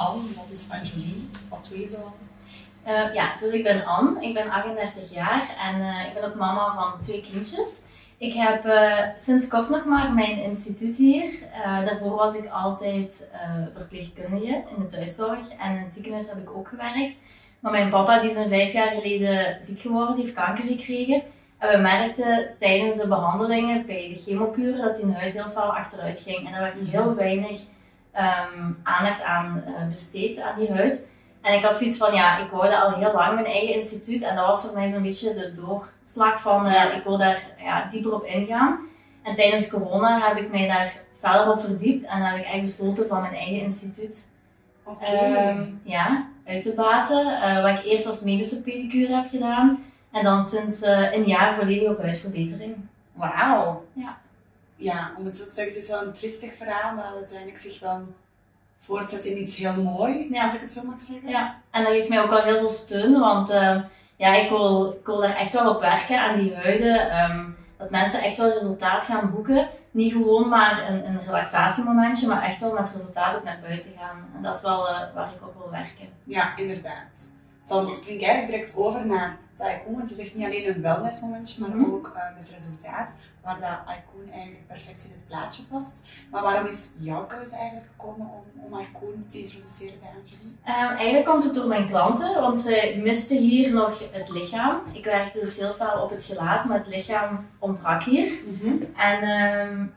Ann, wat is AnnJolie? Wat wees al? Ja, dus ik ben Ann, ik ben 38 jaar en ik ben ook mama van 2 kindjes. Ik heb sinds kort nog maar mijn instituut hier. Daarvoor was ik altijd verpleegkundige in de thuiszorg en in het ziekenhuis heb ik ook gewerkt. Maar mijn papa die is 5 jaar geleden ziek geworden, die heeft kanker gekregen. En we merkten tijdens de behandelingen bij de chemokuren dat die huid heel veel achteruit ging. En daar werd heel weinig aandacht aan besteed, aan die huid. En ik had zoiets van, ja, ik wilde al heel lang mijn eigen instituut. En dat was voor mij zo'n beetje de doorslag van, ik wil daar dieper op ingaan. En tijdens corona heb ik mij daar verder op verdiept. En heb ik eigenlijk besloten van mijn eigen instituut uit te baten. Wat ik eerst als medische pedicure heb gedaan. En dan sinds een jaar volledig op huidverbetering. Wauw! Ja. Ja, om het zo te zeggen, het is wel een triestig verhaal, maar uiteindelijk zich wel voortzet in iets heel mooi, als ik het zo mag zeggen. Ja, en dat geeft mij ook al heel veel steun, want ik wil daar echt wel op werken aan die huiden. Dat mensen echt wel resultaat gaan boeken. Niet gewoon maar een relaxatiemomentje, maar echt wel met resultaat ook naar buiten gaan. En dat is wel waar ik op wil werken. Ja, inderdaad. Dan spring ik eigenlijk direct over naar het icoone, want je zegt niet alleen een wellnessmomentje, maar ook het resultaat, waar dat icoone eigenlijk perfect in het plaatje past. Maar waarom is jouw keuze eigenlijk gekomen om icoone te introduceren bij AnnJolie? Eigenlijk komt het door mijn klanten, want ze misten hier nog het lichaam. Ik werkte dus heel veel op het gelaat, maar het lichaam ontbrak hier. En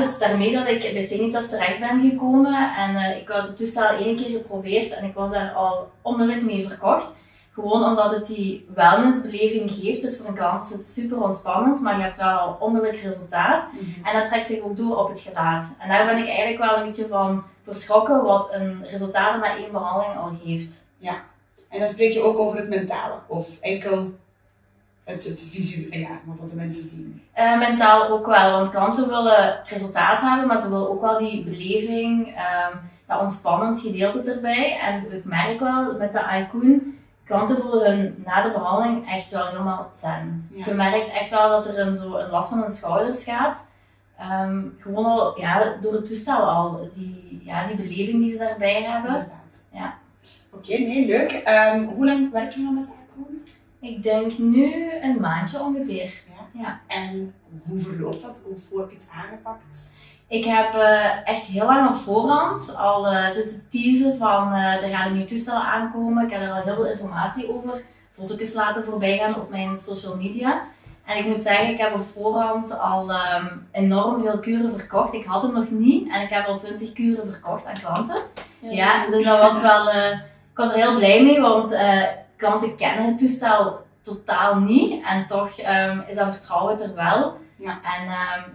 dus daarmee dat ik bij Senitas terecht ben gekomen en ik had het toestel 1 keer geprobeerd en ik was daar al onmiddellijk mee verkocht. Gewoon omdat het die wellnessbeleving geeft, dus voor een klant is het super ontspannend, maar je hebt wel al onmiddellijk resultaat. En dat trekt zich ook door op het gelaat. En daar ben ik eigenlijk wel een beetje van verschrokken wat een resultaat na 1 behandeling al geeft. Ja, en dan spreek je ook over het mentale of enkel... Het visueel, wat de mensen zien. Mentaal ook wel, want klanten willen resultaat hebben, maar ze willen ook wel die beleving, dat ontspannend gedeelte erbij. En ik merk wel met de icoone, klanten voelen hun na de behandeling echt wel helemaal zen. Ja. Je merkt echt wel dat er een last van hun schouders gaat. Gewoon al door het toestel al, die beleving die ze daarbij hebben. Inderdaad. Ja. Oké, nee, leuk. Hoe lang werk je nou met de icoone? Ik denk nu een maandje ongeveer. Ja. Ja. En hoe verloopt dat? Hoe heb je het aangepakt? Ik heb echt heel lang op voorhand al zitten teasen van er gaan nieuwe toestellen aankomen. Ik heb er al heel veel informatie over. Foto's laten voorbij gaan op mijn social media. En ik moet zeggen, ik heb op voorhand al enorm veel kuren verkocht. Ik had hem nog niet en ik heb al 20 kuren verkocht aan klanten. Ja, dus dat was wel... ik was er heel blij mee, want... klanten kennen het toestel totaal niet en toch is dat vertrouwen er wel. Ja. En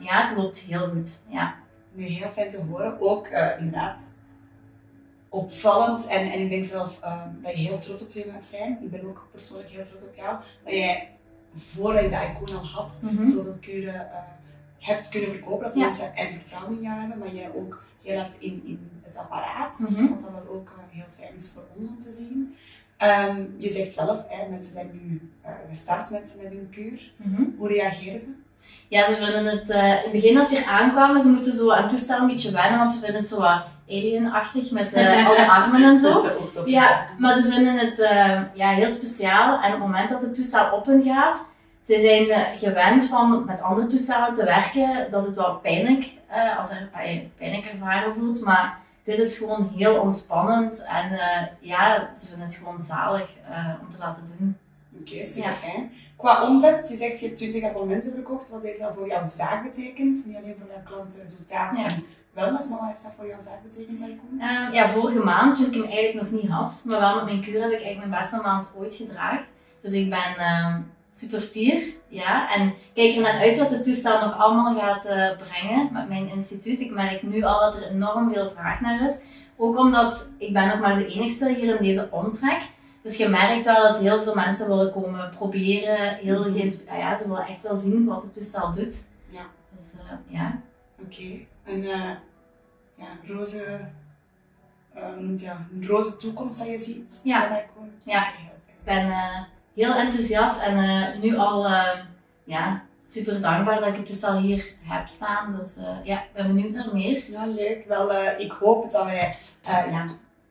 het loopt heel goed. Ja. Nee, heel fijn te horen. Ook inderdaad opvallend en ik denk zelf dat je heel trots op je mag zijn. Ik ben ook persoonlijk heel trots op jou. Dat jij, voordat je de icoone al had, zoveel kuren hebt kunnen verkopen. Dat mensen en vertrouwen in jou hebben, maar jij ook heel hard in het apparaat. Wat dan ook heel fijn is voor ons om te zien. Je zegt zelf, mensen zijn nu gestart met hun kuur. Hoe reageren ze? Ja, ze vinden het... in het begin als ze hier aankwamen, ze moeten zo aan het toestel een beetje wennen, want ze vinden het zo wat alienachtig met alle armen en zo. Maar ze vinden het heel speciaal. En op het moment dat het toestel op hun gaat, ze zijn gewend van met andere toestellen te werken, dat het wel pijnlijk, als er pijnlijk ervaren voelt, maar... Dit is gewoon heel ontspannend en ze vinden het gewoon zalig om te laten doen. Oké, super fijn. Qua omzet, je zegt je hebt 20 abonnementen verkocht, wat heeft dat voor jouw zaak betekend? Niet alleen voor jouw klantenresultaat en wellness, maar wat heeft dat voor jouw zaak betekend, icoone? Vorige maand, toen ik hem eigenlijk nog niet had, maar wel met mijn kuur heb ik eigenlijk mijn beste maand ooit gedraagd. Dus ik ben super fier, en kijk er naar uit wat het toestel nog allemaal gaat brengen met mijn instituut. Ik merk nu al dat er enorm veel vraag naar is, ook omdat ik ben nog maar de enigste hier in deze omtrek. Dus je merkt wel dat heel veel mensen willen komen proberen, ze willen echt wel zien wat het toestel doet. Ja. Dus, Oké, een roze toekomst dat je ziet. Ja, ik ben... heel enthousiast en nu al super dankbaar dat ik het dus al hier heb staan. Dus ik ben benieuwd naar meer. Ja, leuk. Wel, ik hoop dat wij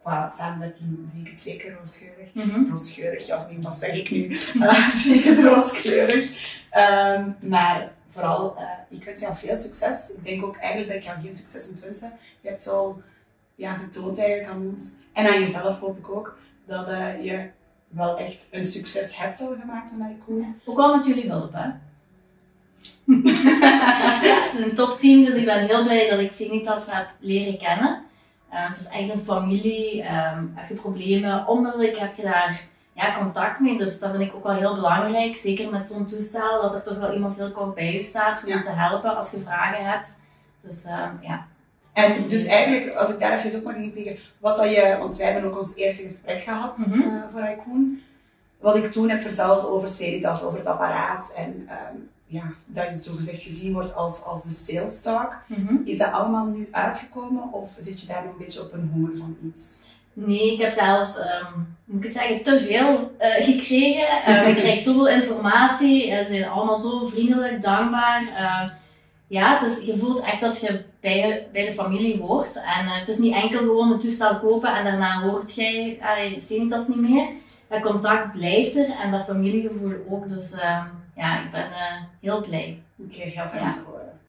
qua samenwerking zie ik het zeker roosgeurig. Roosgeurig, Jasmin, wat zeg ik nu? Zeker roosgeurig. Maar vooral, ik wens jou veel succes. Ik denk ook eigenlijk dat ik jou geen succes moet wensen. Je hebt zo getoond eigenlijk aan ons. En aan jezelf hoop ik ook, dat je wel echt een succes hebt al gemaakt van icoone. Ja. Ook al met jullie hulp, hè? Een topteam, dus ik ben heel blij dat ik Senitas heb leren kennen. Het is echt een familie. Heb je problemen, onmiddellijk heb je daar contact mee. Dus dat vind ik ook wel heel belangrijk. Zeker met zo'n toestel, dat er toch wel iemand heel kort bij je staat om je te helpen als je vragen hebt. Dus ja. En dus eigenlijk, als ik daar even ook mag inpikken, wat dat je, want wij hebben ook ons eerste gesprek gehad voor icoone. Wat ik toen heb verteld over Senitas, over het apparaat en dat je zogezegd gezien wordt als de sales talk. Is dat allemaal nu uitgekomen of zit je daar nog een beetje op een honger van iets? Nee, ik heb zelfs, moet ik zeggen, te veel gekregen. Ik krijg zoveel informatie, ze zijn allemaal zo vriendelijk, dankbaar. Ja, het is, je voelt echt dat je bij de familie hoort. En het is niet enkel gewoon een toestel kopen en daarna hoort jij, Senitas niet meer. Dat contact blijft er en dat familiegevoel ook. Dus ja, ik ben heel blij. Oké, heel fijn te horen.